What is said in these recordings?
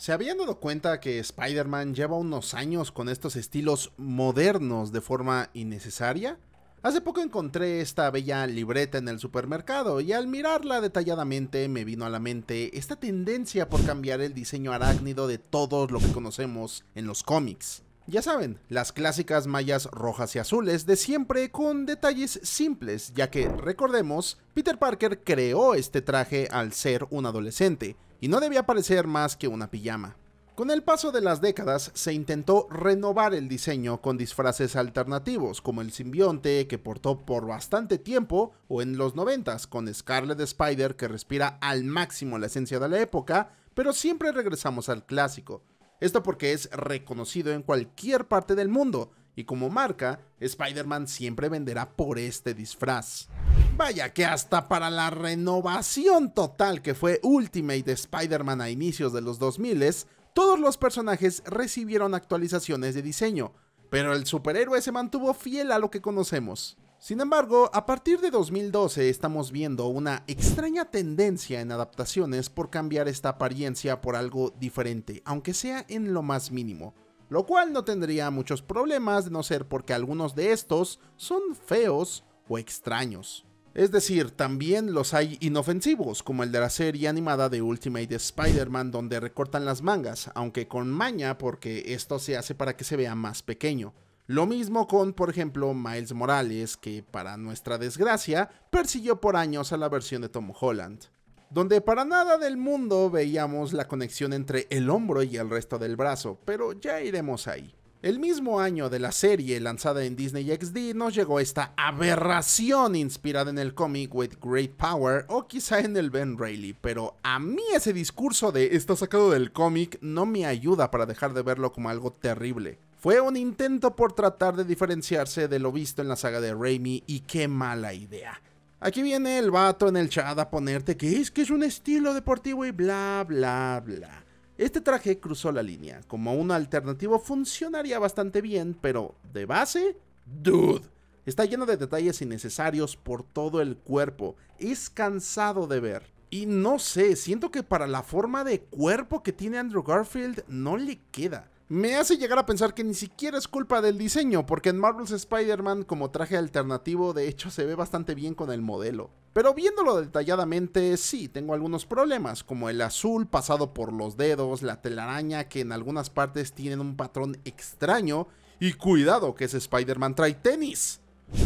¿Se habían dado cuenta que Spider-Man lleva unos años con estos estilos modernos de forma innecesaria? Hace poco encontré esta bella libreta en el supermercado y al mirarla detalladamente me vino a la mente esta tendencia por cambiar el diseño arácnido de todo lo que conocemos en los cómics. Ya saben, las clásicas mallas rojas y azules de siempre con detalles simples, ya que, recordemos, Peter Parker creó este traje al ser un adolescente y no debía parecer más que una pijama. Con el paso de las décadas se intentó renovar el diseño con disfraces alternativos como el simbionte que portó por bastante tiempo o en los 90s con Scarlet Spider que respira al máximo la esencia de la época, pero siempre regresamos al clásico. Esto porque es reconocido en cualquier parte del mundo y como marca, Spider-Man siempre venderá por este disfraz. Vaya que hasta para la renovación total que fue Ultimate de Spider-Man a inicios de los 2000s, todos los personajes recibieron actualizaciones de diseño, pero el superhéroe se mantuvo fiel a lo que conocemos. Sin embargo, a partir de 2012 estamos viendo una extraña tendencia en adaptaciones por cambiar esta apariencia por algo diferente, aunque sea en lo más mínimo, lo cual no tendría muchos problemas de no ser porque algunos de estos son feos o extraños. Es decir, también los hay inofensivos, como el de la serie animada de Ultimate Spider-Man donde recortan las mangas, aunque con maña porque esto se hace para que se vea más pequeño. Lo mismo con, por ejemplo, Miles Morales, que para nuestra desgracia, persiguió por años a la versión de Tom Holland, donde para nada del mundo veíamos la conexión entre el hombro y el resto del brazo, pero ya iremos ahí. El mismo año de la serie lanzada en Disney XD nos llegó esta aberración inspirada en el cómic With Great Power o quizá en el Ben Reilly, pero a mí ese discurso de "está sacado del cómic" no me ayuda para dejar de verlo como algo terrible. Fue un intento por tratar de diferenciarse de lo visto en la saga de Raimi y qué mala idea. Aquí viene el vato en el chat a ponerte que es un estilo deportivo y bla bla bla. Este traje cruzó la línea, como un alternativo funcionaría bastante bien, pero de base, dude, está lleno de detalles innecesarios por todo el cuerpo, es cansado de ver. Y no sé, siento que para la forma de cuerpo que tiene Andrew Garfield no le queda. Me hace llegar a pensar que ni siquiera es culpa del diseño, porque en Marvel's Spider-Man como traje alternativo de hecho se ve bastante bien con el modelo. Pero viéndolo detalladamente, sí, tengo algunos problemas, como el azul pasado por los dedos, la telaraña que en algunas partes tienen un patrón extraño, y cuidado que ese Spider-Man trae tenis.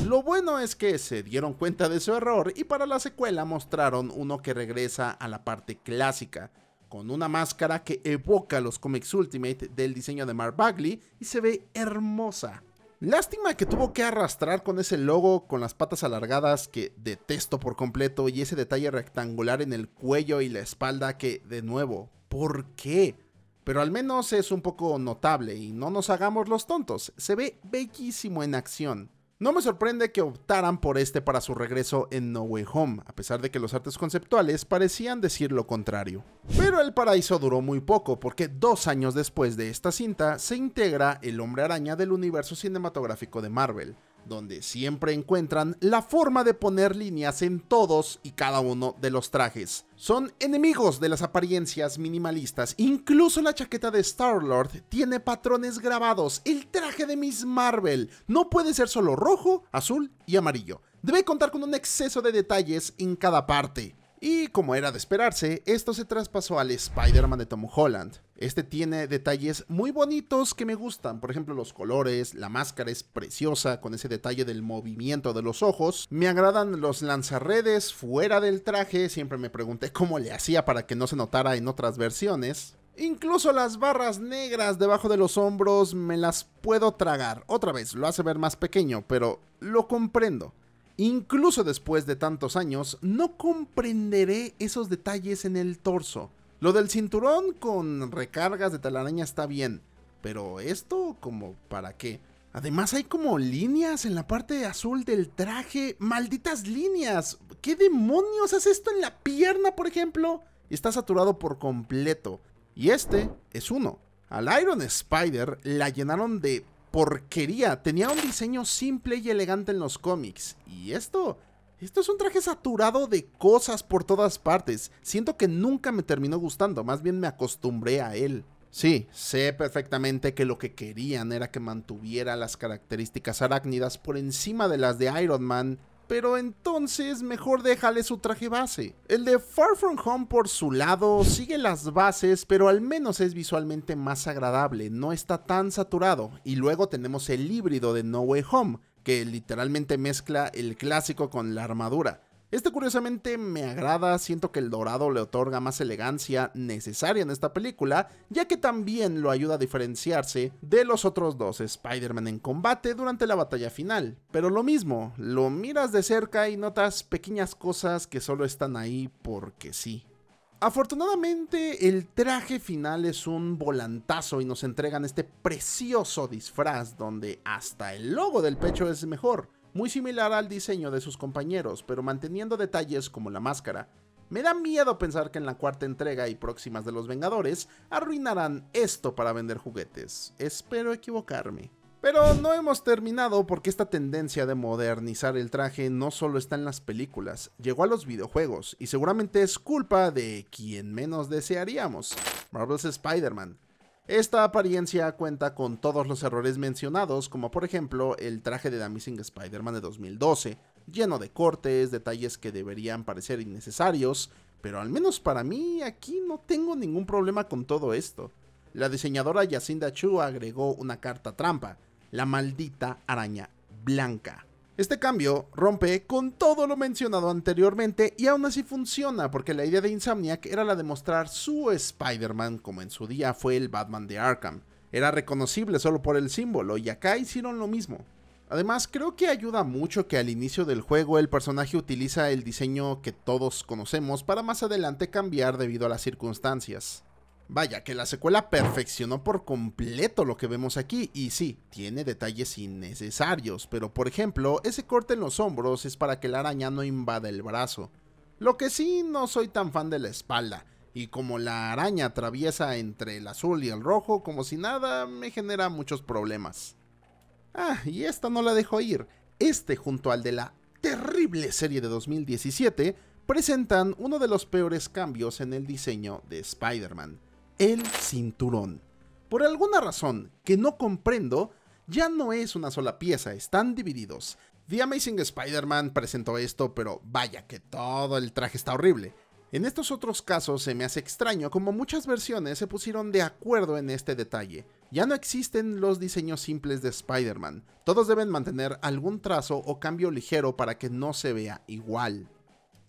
Lo bueno es que se dieron cuenta de su error y para la secuela mostraron uno que regresa a la parte clásica, con una máscara que evoca los cómics Ultimate del diseño de Mark Bagley y se ve hermosa. Lástima que tuvo que arrastrar con ese logo con las patas alargadas que detesto por completo y ese detalle rectangular en el cuello y la espalda que, de nuevo, ¿por qué? Pero al menos es un poco notable y no nos hagamos los tontos, se ve bellísimo en acción. No me sorprende que optaran por este para su regreso en No Way Home, a pesar de que los artes conceptuales parecían decir lo contrario. Pero el paraíso duró muy poco, porque 2 años después de esta cinta se integra el Hombre Araña del universo cinematográfico de Marvel, donde siempre encuentran la forma de poner líneas en todos y cada uno de los trajes. Son enemigos de las apariencias minimalistas, incluso la chaqueta de Star-Lord tiene patrones grabados, el traje de Miss Marvel no puede ser solo rojo, azul y amarillo, debe contar con un exceso de detalles en cada parte. Y como era de esperarse, esto se traspasó al Spider-Man de Tom Holland. Este tiene detalles muy bonitos que me gustan, por ejemplo los colores, la máscara es preciosa con ese detalle del movimiento de los ojos. Me agradan los lanzarredes fuera del traje, siempre me pregunté cómo le hacía para que no se notara en otras versiones. Incluso las barras negras debajo de los hombros me las puedo tragar. Otra vez, lo hace ver más pequeño, pero lo comprendo. Incluso después de tantos años, no comprenderé esos detalles en el torso. Lo del cinturón con recargas de telaraña está bien, pero esto como para qué. Además hay como líneas en la parte azul del traje, malditas líneas. ¿Qué demonios hace esto en la pierna, por ejemplo? Está saturado por completo. Y este es uno. Al Iron Spider la llenaron de porquería, tenía un diseño simple y elegante en los cómics, y esto Esto es un traje saturado de cosas por todas partes. Siento que nunca me terminó gustando, más bien me acostumbré a él. Sí, sé perfectamente que lo que querían era que mantuviera las características arácnidas por encima de las de Iron Man, pero entonces mejor déjale su traje base. El de Far From Home por su lado sigue las bases, pero al menos es visualmente más agradable, no está tan saturado. Y luego tenemos el híbrido de No Way Home, que literalmente mezcla el clásico con la armadura. Este curiosamente me agrada, siento que el dorado le otorga más elegancia necesaria en esta película, ya que también lo ayuda a diferenciarse de los otros dos Spider-Man en combate durante la batalla final. Pero lo mismo, lo miras de cerca y notas pequeñas cosas que solo están ahí porque sí. Afortunadamente el traje final es un volantazo y nos entregan este precioso disfraz donde hasta el logo del pecho es mejor, muy similar al diseño de sus compañeros, pero manteniendo detalles como la máscara. Me da miedo pensar que en la cuarta entrega y próximas de Los Vengadores arruinarán esto para vender juguetes. Espero equivocarme. Pero no hemos terminado porque esta tendencia de modernizar el traje no solo está en las películas, llegó a los videojuegos y seguramente es culpa de quien menos desearíamos, Marvel's Spider-Man. Esta apariencia cuenta con todos los errores mencionados, como por ejemplo el traje de The Amazing Spider-Man de 2012, lleno de cortes, detalles que deberían parecer innecesarios, pero al menos para mí aquí no tengo ningún problema con todo esto. La diseñadora Jacinda Chu agregó una carta trampa, la maldita araña blanca. Este cambio rompe con todo lo mencionado anteriormente y aún así funciona porque la idea de Insomniac era la de mostrar su Spider-Man como en su día fue el Batman de Arkham. Era reconocible solo por el símbolo y acá hicieron lo mismo. Además, creo que ayuda mucho que al inicio del juego el personaje utiliza el diseño que todos conocemos para más adelante cambiar debido a las circunstancias. Vaya, que la secuela perfeccionó por completo lo que vemos aquí, y sí, tiene detalles innecesarios, pero por ejemplo, ese corte en los hombros es para que la araña no invada el brazo. Lo que sí, no soy tan fan de la espalda, y como la araña atraviesa entre el azul y el rojo como si nada, me genera muchos problemas. Ah, y esta no la dejo ir. Este junto al de la terrible serie de 2017, presentan uno de los peores cambios en el diseño de Spider-Man. El cinturón. Por alguna razón que no comprendo, ya no es una sola pieza, están divididos. The Amazing Spider-Man presentó esto, pero vaya que todo el traje está horrible. En estos otros casos se me hace extraño, como muchas versiones se pusieron de acuerdo en este detalle. Ya no existen los diseños simples de Spider-Man. Todos deben mantener algún trazo o cambio ligero para que no se vea igual.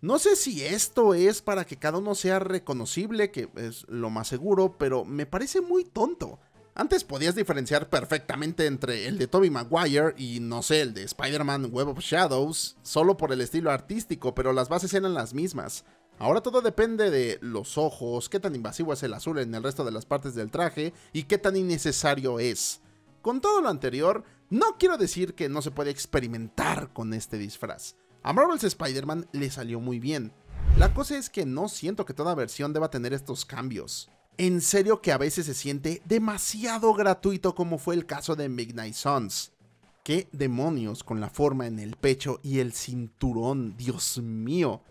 No sé si esto es para que cada uno sea reconocible, que es lo más seguro, pero me parece muy tonto. Antes podías diferenciar perfectamente entre el de Tobey Maguire y, no sé, el de Spider-Man Web of Shadows, solo por el estilo artístico, pero las bases eran las mismas. Ahora todo depende de los ojos, qué tan invasivo es el azul en el resto de las partes del traje y qué tan innecesario es. Con todo lo anterior, no quiero decir que no se puede experimentar con este disfraz. A Marvel's Spider-Man le salió muy bien. La cosa es que no siento que toda versión deba tener estos cambios. En serio que a veces se siente demasiado gratuito, como fue el caso de Midnight Suns. ¿Qué demonios con la forma en el pecho y el cinturón? ¡Dios mío!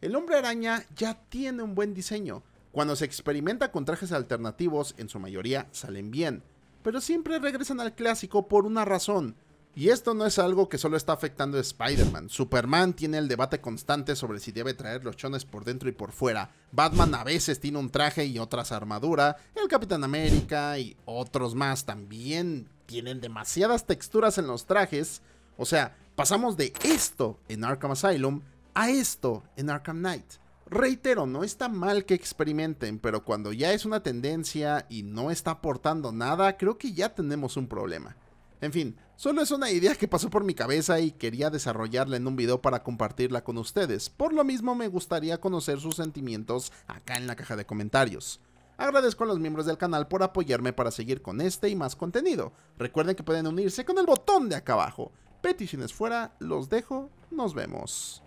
El Hombre Araña ya tiene un buen diseño. Cuando se experimenta con trajes alternativos, en su mayoría salen bien. Pero siempre regresan al clásico por una razón. Y esto no es algo que solo está afectando a Spider-Man. Superman tiene el debate constante sobre si debe traer los chones por dentro y por fuera. Batman a veces tiene un traje y otras armadura. El Capitán América y otros más también tienen demasiadas texturas en los trajes. O sea, pasamos de esto en Arkham Asylum a esto en Arkham Knight. Reitero, no está mal que experimenten, pero cuando ya es una tendencia y no está aportando nada, creo que ya tenemos un problema. En fin, solo es una idea que pasó por mi cabeza y quería desarrollarla en un video para compartirla con ustedes. Por lo mismo me gustaría conocer sus sentimientos acá en la caja de comentarios. Agradezco a los miembros del canal por apoyarme para seguir con este y más contenido. Recuerden que pueden unirse con el botón de acá abajo. Peticiones fuera, los dejo, nos vemos.